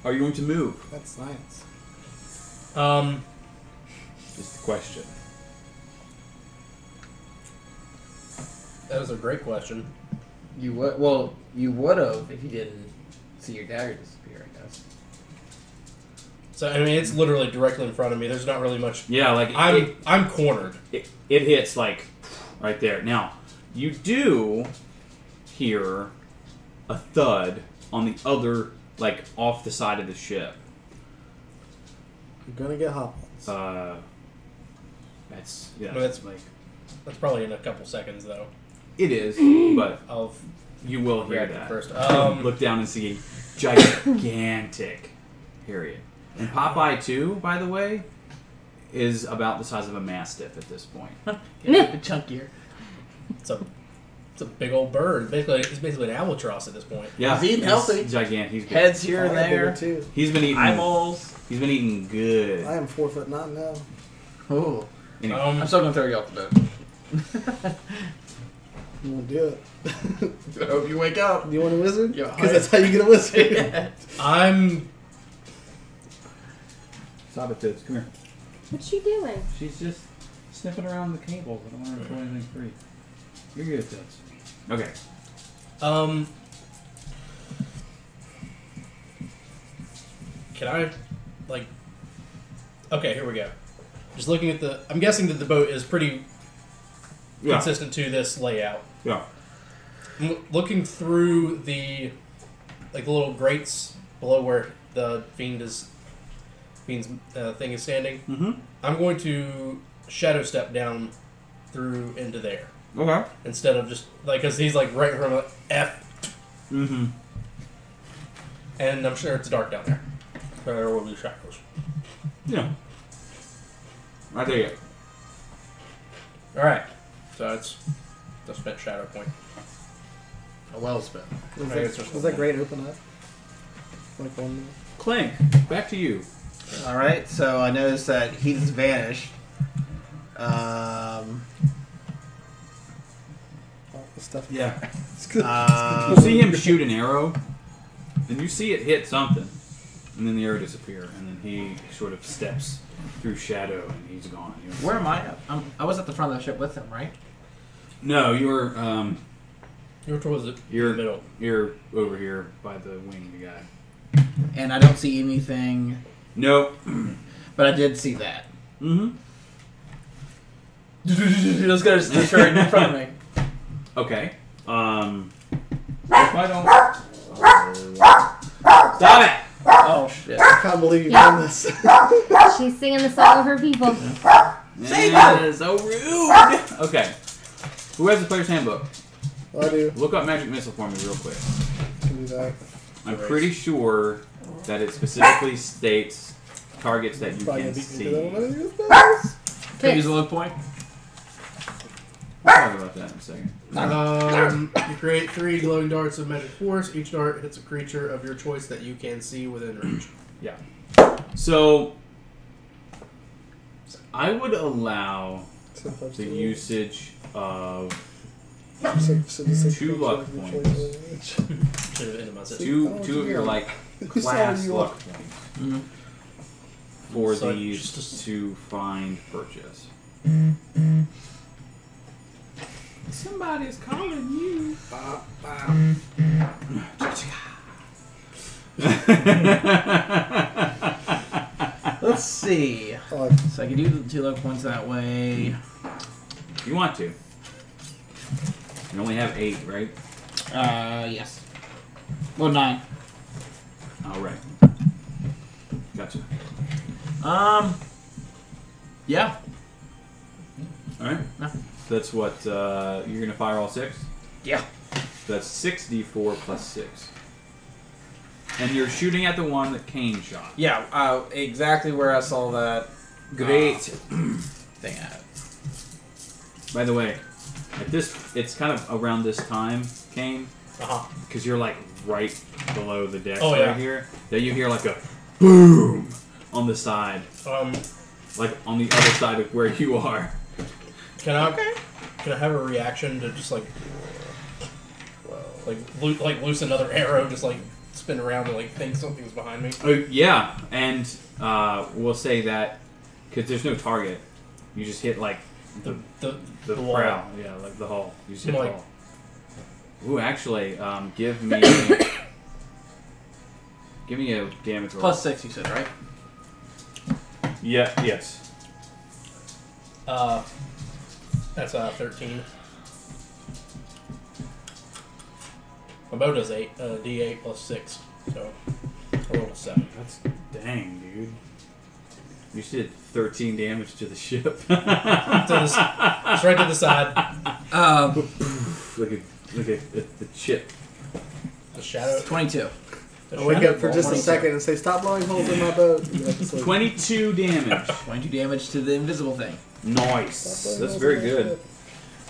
Are you going to move? That's science. Um, is the question. That was a great question. You would well, you would have if you didn't see your dagger disappear, I guess. So I mean, it's literally directly in front of me. There's not really much. Yeah, like I'm, it, I'm cornered. It, it hits like right there. Now you do hear a thud on the other, like off the side of the ship. You're gonna get hobbles. Uh, that's yeah. No, that's like that's probably in a couple seconds though. It is, but I'll you will hear that. First. Um, Look down and see gigantic Harriette. And Popeye, too, by the way, is about the size of a Mastiff at this point. Yeah, a bit chunkier. So, It's a big old bird. Basically, it's basically an albatross at this point. Yeah, he's eating healthy. He's gigantic. He's heads here and there. Too. He's been eating eyeballs. He's been eating good. I am four foot nine now. Oh, anyway. um, I'm still gonna throw you off the boat. You want to do it? I hope you wake up. You want a wizard? Yeah, because that's how you get a wizard. Yeah. I'm. Stop it, Tibbs. Come here. What's she doing? She's just sniffing around the cables. I don't want her to pull anything free. You're good, Tibbs. Okay. Um. Can I, like? Okay, here we go. Just looking at the. I'm guessing that the boat is pretty. Yeah. Consistent to this layout. Yeah. I'm looking through the like the little grates below where the fiend is, fiend's uh, thing is standing. Mm-hmm. I'm going to shadow step down through into there. Okay. Instead of just like because he's like right from like, F. Mm-hmm. And I'm sure it's dark down there. So there will be shadows. Yeah. I dig it. All right. So that's the spent shadow point. A well spent. Was, that, was cool. That great open up? Like one Clank, back to you. Alright, so I noticed that he's vanished. Um all the stuff. Yeah. It's good. Um, you see him shoot an arrow, and you see it hit something, and then the arrow disappear, and then he sort of steps through shadow and he's gone. You know, where am I? I'm, I was at the front of the ship with him, right? No, you were, um... You were towards the you're, middle. You're over here by the winged guy. And I don't see anything... No. Nope. But I did see that. Mm-hmm. Let's go to the right in front of me. Okay. Um... If I don't... Uh, stop it! Oh, shit. I can't believe you've done this. She's singing the song of her people. Sing it! So rude! Okay. Who has the player's handbook? Well, I do. Look up Magic Missile for me real quick. Can do that. I'm Erase. Pretty sure that it specifically states targets that you can see. Can you use a look point? We'll talk about that in a second. Um, you create three glowing darts of magic force. Each dart hits a creature of your choice that you can see within range. Yeah. So, I would allow Sometimes the usage... of two luck points. two two of your like class luck points mm-hmm. for so these just to find purchase. Mm-hmm. Somebody's calling you. Let's see. So I can do the two luck points that way. You want to. You only have eight, right? Uh, yes. Well, nine. All right. Gotcha. Um, yeah. All right. No. That's what, uh, you're going to fire all six? Yeah. That's six d four plus six. And you're shooting at the one that Caine shot. Yeah, uh, exactly where I saw that great uh, thing at. By the way, at this it's kind of around this time, Caine, because uh-huh. you're like right below the deck oh, right yeah. here. That you hear like a boom on the side, um, like on the other side of where you are. Can I? Okay. Can I have a reaction to just like, like lo- like loose another arrow, just like spin around and like think something's behind me? Oh yeah, and uh, we'll say that because there's no target. You just hit like. The the the, the prow, yeah, like the hull. You see the hull. Ooh, actually, um, give me give me a damage roll. Plus six, you said, right? Yeah. Yes. Uh, that's uh thirteen. My bow does eight. Uh, D eight plus six, so I rolled a seven. That's dang, dude. You did thirteen damage to the ship. to this, it's right to the side. Um, look at look at the, the chip. The shadow. twenty-two. I wake up for just a second and say, "Stop blowing holes in my boat." twenty-two damage. twenty-two damage to the invisible thing. Nice. That's very good.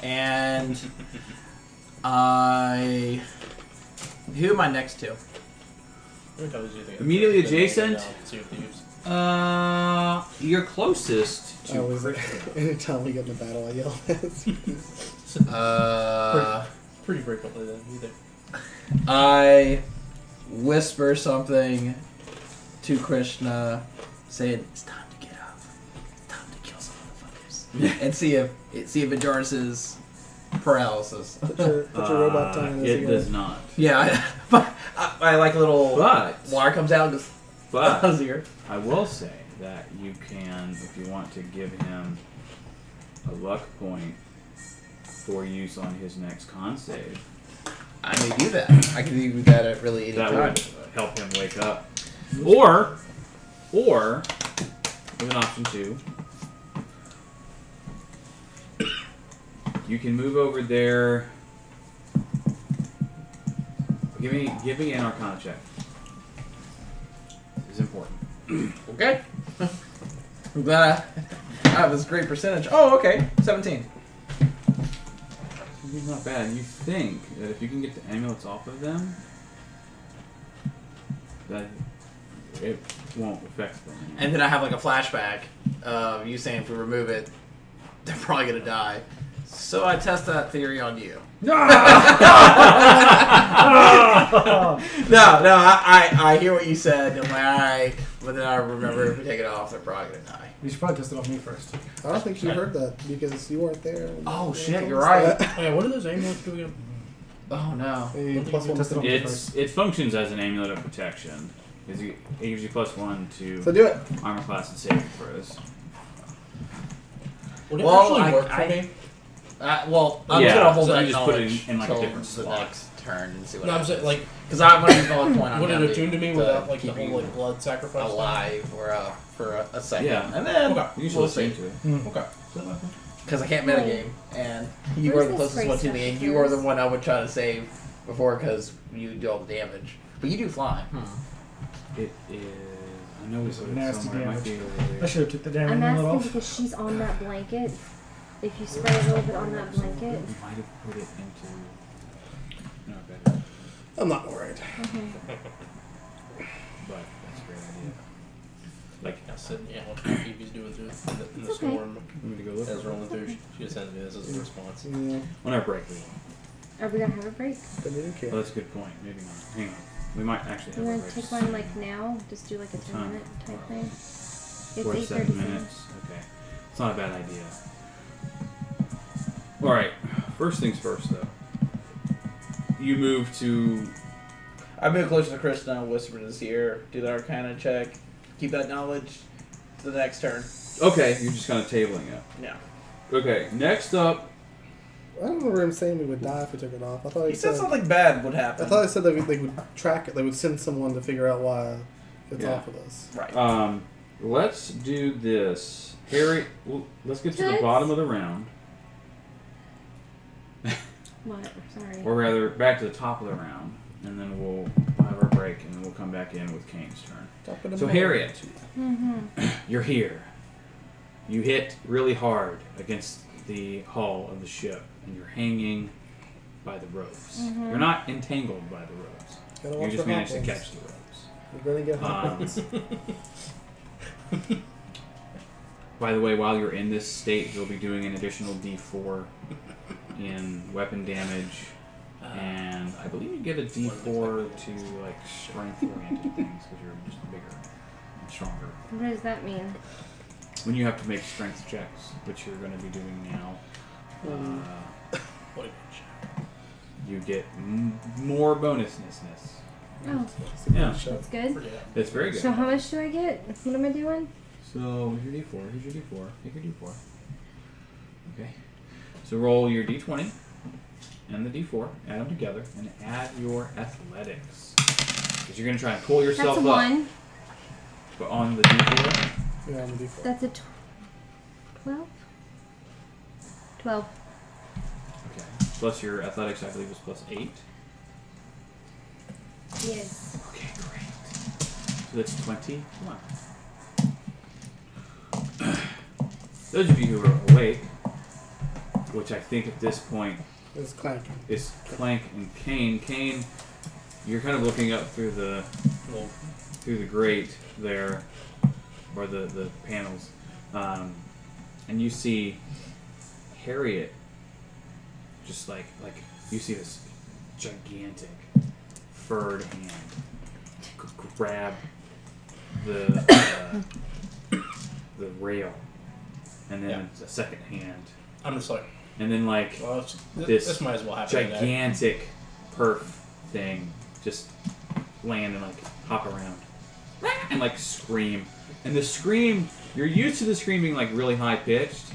And I... Who am I next to? Immediately adjacent? Uh, you're closest to... Oh, is it? Anytime we get in a battle, I yell at this. Uh... Pretty frequently, then, either. I whisper something to Krishna, saying, it's time to get up. It's time to kill some motherfuckers. And see if it, see if it jars his paralysis. Put your, put your uh, robot tongue in this It again. Does not. Yeah, I, I, I like a little but, wire comes out and goes... But I will say that you can, if you want to give him a luck point for use on his next con save. I may do that. I can do that at really any that time. That would help him wake up. Or, or, with an option two, you can move over there. Give me, give me an Arcana check. Important. Okay. I'm glad I have this great percentage. Oh, okay. seventeen. Not bad. You think that if you can get the amulets off of them, that it won't affect them. And then I have like a flashback of you saying if we remove it, they're probably going to die. So I test that theory on you. No, no, no! I, I, I hear what you said. I'm like, all right, but then I remember if we take it off, they're probably gonna die. You should probably test it on me first. I don't think you heard that because you weren't there. Oh shit, you're right. Hey, what are those amulets doing? Oh no, hey, plus one test it on me first. It functions as an amulet of protection. It gives you plus one to so do it. Armor class and saving throws. Would it well, actually I, work for I, me? Uh, well, I'm yeah, gonna hold so that just put it in, in like a different slot. Next turn and see what no, happens. I'm saying, like, because I want to use one point. Would it attune to me without like the whole like blood sacrifice alive or uh, for a, a second? Yeah, and then okay. you we'll see. To it. Mm. Okay, because I can't metagame, and you were the closest one to me, and you were the one I would try to save before because you do all the damage, but you do fly. Hmm. It is. I know it's nasty damage. I should have took the damage. I'm asking because she's on that blanket. If you spray a little bit on that blanket. You might have put it into... No, better. I'm not worried. Okay. But that's a great idea. Like, I said, yeah, what Evie's doing through it in the storm. I'm going to go look. As rolling through, she just sends me this as a response. Yeah. On our break, we will. Are we going to have a break? But we don't care. Well, that's a good point. Maybe not. Hang on. We might actually have a break. You want to take one, like, now? Just do, like, a ten-minute type thing? It's forty-seven minutes. Okay. It's not a bad idea. Alright, first things first, though. You move to... I move closer to Krishna, whisper this ear, do the Arcana check, keep that knowledge to the next turn. Okay, you're just kind of tabling it. Yeah. Okay, next up... I don't remember him saying we would die if we took it off. I thought He, he said, said something bad would happen. I thought he said that we, they would track it, they would send someone to figure out why it's yeah. off of us. Right. Um, let's do this. Harry, well, let's get to the bottom of the round. What? Sorry. Or rather, back to the top of the round, and then we'll have our break, and then we'll come back in with Caine's turn. So, Harriette, mm-hmm. you're here. You hit really hard against the hull of the ship, and you're hanging by the ropes. Mm-hmm. You're not entangled by the ropes. Gotta you just managed to catch the ropes. We're gonna get um, By the way, while you're in this state, you'll be doing an additional D four in weapon damage, uh, and I believe you get a D four to like strength-oriented things because you're just bigger and stronger. What does that mean? When you have to make strength checks, which you're going to be doing now, mm. uh, you get m- more bonusnessness. Oh, yeah, that's good. That's very good. So how much do I get? What am I doing? So here's your D four. Here's your D four. Take your D four. Okay. So roll your D twenty and the D four, add them together, and add your athletics. Because you're going to try and pull yourself up. That's a one. Up, but on the D four? Yeah, on the D four. That's a twelve? twelve. Okay. Plus your athletics, I believe, is plus eight. Yes. Okay, great. So that's twenty-one. Those of you who are awake, which I think at this point It's Clank. It's Clank and Caine. Caine, you're kind of looking up through the little, through the grate there, or the, the panels, um, and you see Harriette, just like, like you see this gigantic furred hand g- grab the uh, the rail, and then yeah. a second hand. I'm just like, and then like well, this, this, this might as well happen. Gigantic perf thing just land and like hop around and like scream. And the scream, you're used to the scream being like really high pitched,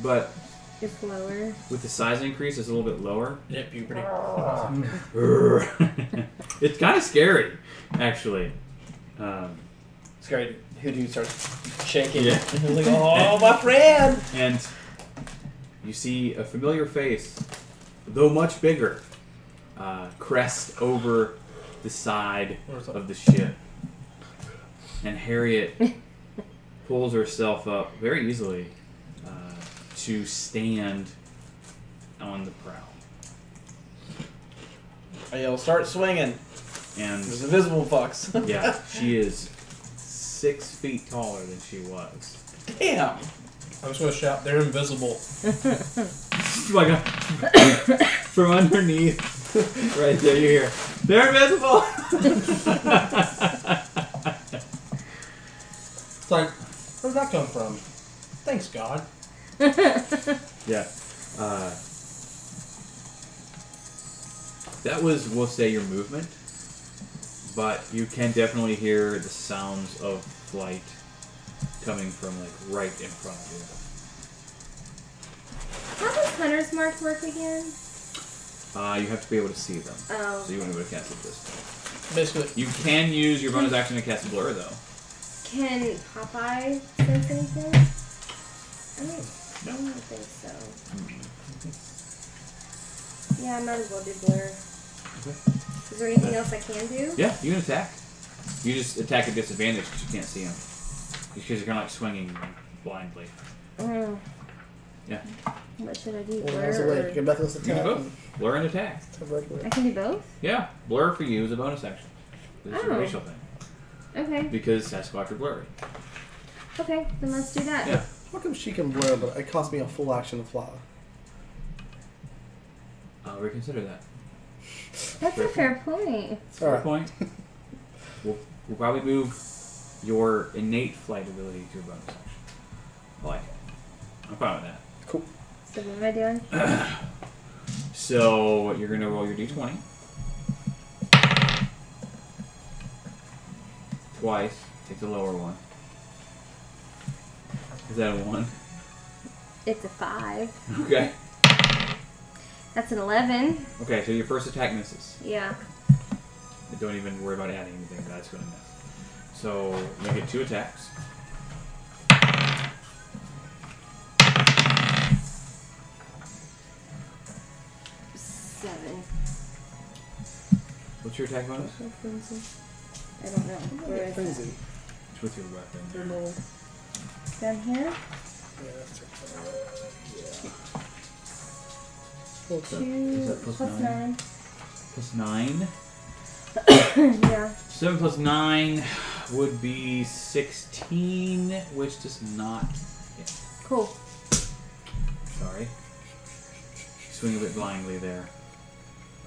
but it's lower. With the size increase, it's a little bit lower. Yeah, puberty. It's kind of scary, actually. Um, scary. Hoodoo starts shaking. Yeah. And like, oh, my friend! And you see a familiar face, though much bigger, uh, crest over the side of the ship. And Harriette pulls herself up very easily uh, to stand on the prow. I'll start swinging. And there's invisible fucks. Yeah, she is six feet taller than she was. Damn. I was going to shout, they're invisible. Oh my God. From underneath, right there, you hear, they're invisible. It's like, where did that come from? Thanks, God. Yeah. Uh, that was, we'll say, your movement, but you can definitely hear the sounds of flight coming from like right in front of you. How does Hunter's Mark work again? Uh, you have to be able to see them. Oh. So you want to go to cast at this point. Basically. You can use your bonus action to cast Blur, though. Can Popeye sense anything? I don't, I don't think so. Mm-hmm. Yeah, I might as well do Blur. Okay. Is there anything else I can do? Yeah, you can attack. You just attack at disadvantage because you can't see him. Because you're kind of like swinging blindly. Oh. Yeah. What should I do? Blur or... You can do both. Blur and attack. I can do both? Yeah. Blur for you is a bonus action. It's oh. a racial thing. Okay. Because Sasquatch are blurry. Okay, then let's do that. Yeah. How come she can blur, but it cost me a full action to fly? I'll reconsider that. That's fair a fair point. point. That's a fair right. point. We'll, we'll probably move your innate flight ability to your bonus action. I like it. I'm fine with that. Cool. So what am I doing? So you're going to roll your d twenty. Twice. Take the lower one. Is that a one? It's a five. Okay. That's an eleven. Okay, so your first attack misses. Yeah. Don't even worry about adding anything. That's going to miss. So you get two attacks. Seven. What's your attack bonus? I don't know. Where is crazy. That? It's with your weapon. Down here? Yeah, that's right. Uh, yeah. Two. Is that plus, plus nine? nine? Plus nine? Yeah. Seven plus nine would be sixteen, which does not hit. Cool. Sorry. Swing a bit blindly there.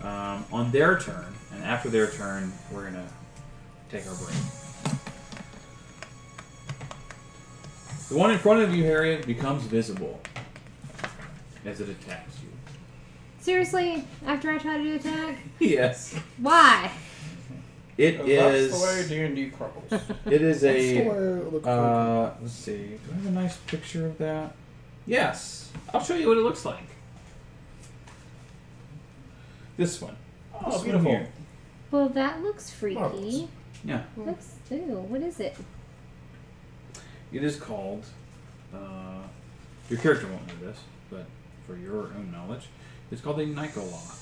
Um, on their turn, and after their turn, we're going to take our break. The one in front of you, Harriette, becomes visible as it attacks you. Seriously? After I try to do attack? Yes. Why? It oh, is... That's the way D and D crumbles. It is a... Uh, let's see. Do I have a nice picture of that? Yes. I'll show you what it looks like. This one. Oh, this beautiful. One well, that looks freaky. Marvelous. Yeah. Looks, ew, what is it? It is called, uh, your character won't know this, but for your own knowledge, it's called the Nycolob.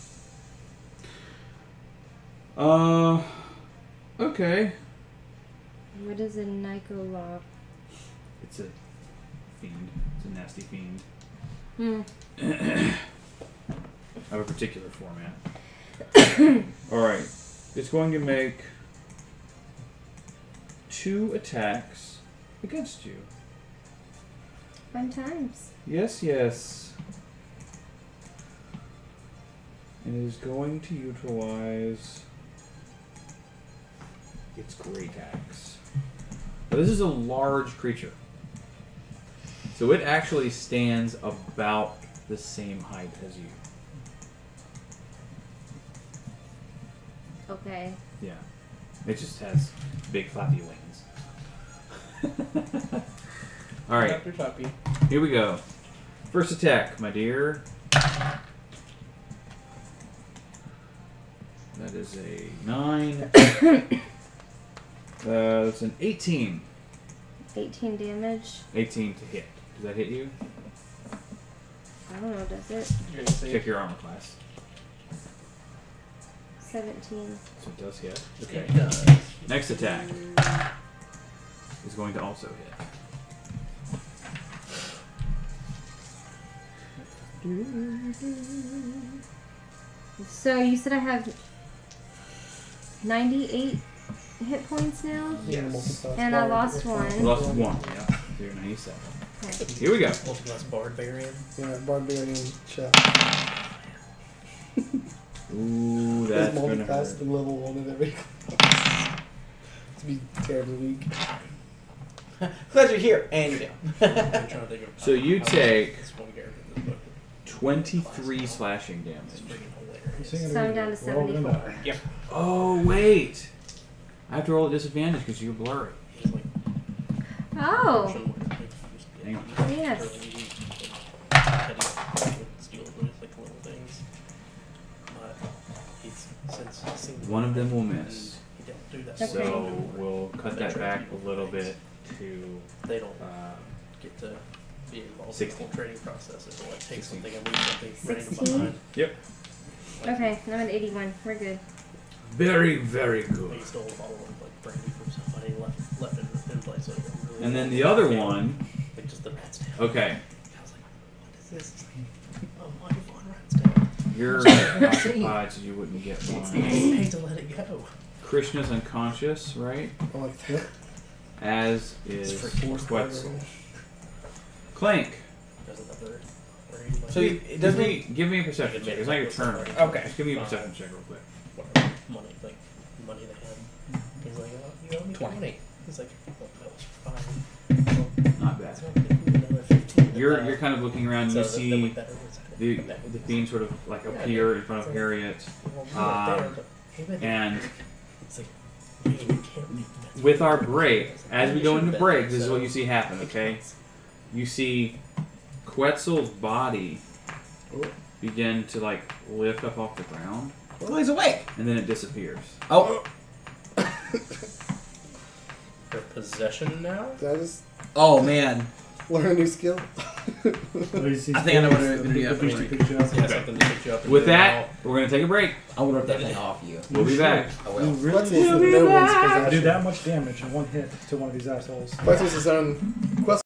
Uh, okay. What is a Nycolob? It's a fiend. It's a nasty fiend. Hmm. of a particular format. Alright. It's going to make two attacks against you. Fun times. Yes, yes. And it is going to utilize its great axe. Now, this is a large creature. So it actually stands about the same height as you. Okay. Yeah. It just has big flappy wings. Alright. Here we go. First attack, my dear. That is a nine. uh, that's an eighteen. eighteen damage. eighteen to hit. Does that hit you? I don't know, does it? You're gonna check your armor class. seventeen. So it does hit. Okay. It does. Next attack is going to also hit. So you said I have ninety-eight hit points now? Yes. And I lost one. You lost one, yeah. So you're ninety-seven. Okay. Here we go. Multi-class Barbarian. Yeah, Barbarian Chef. Ooh, that's gonna hurt. Multi-class the level one of every class. To be terribly weak. Glad you're here. And you're down. So you take twenty-three slashing damage. So I'm down to seventy-four. Yep. Oh, wait. I have to roll at disadvantage because you're blurry. Oh. Hang on. Yes. One of them will miss. Okay. So we'll cut that back a little bit to they don't get to be involved in the whole trading process. It'll like take something and leave something right behind. Yep. Okay, I'm at eighty-one. We're good. Very, very good. And then the other one. Okay. You're occupied, so you wouldn't get one. I need to let it go. Krishna's unconscious, right? As is Quetzal. Clank. So you, it doesn't give me, give me a perception check. It's not your turn right now. Okay. Just give me a perception check real quick. Money, like money in the hand. He's like, oh, you owe me twenty. He's like, well, that was fine. Not bad. You're you're kind of looking around and so you see the the, the fiend sort of like appear yeah, in front of Harriette, um, and with our break, as we go into break, this is what you see happen. Okay, you see Quetzal's body begin to like lift up off the ground. Well, he's awake. And then it disappears. Oh. For possession now? That is. Oh, man. Learn a new skill. I think I know what it's going to do after break. Okay. With that, we're going to take a break. I wonder if that thing off you. We'll be back. I will. You really we'll be no back. One's possession. Do that much damage in one hit to one of these assholes. Quest was his own. Quest